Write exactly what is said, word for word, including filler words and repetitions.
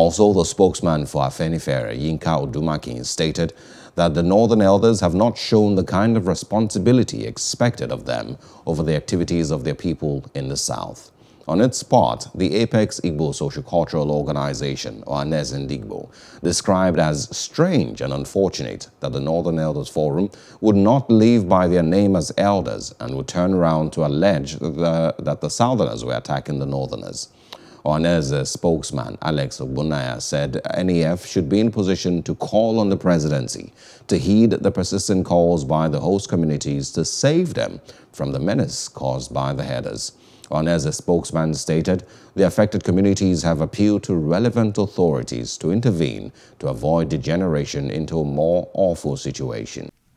Also, the spokesman for Afenifere, Yinka Odumakin, stated that the Northern Elders have not shown the kind of responsibility expected of them over the activities of their people in the South. On its part, the Apex Igbo Sociocultural Organization, or Nzenindigbo, described as strange and unfortunate that the Northern Elders Forum would not live by their name as elders and would turn around to allege that the, that the Southerners were attacking the Northerners. One's spokesman, Alex Obunaya, said N E F should be in position to call on the presidency to heed the persistent calls by the host communities to save them from the menace caused by the herders. One's spokesman stated the affected communities have appealed to relevant authorities to intervene to avoid degeneration into a more awful situation.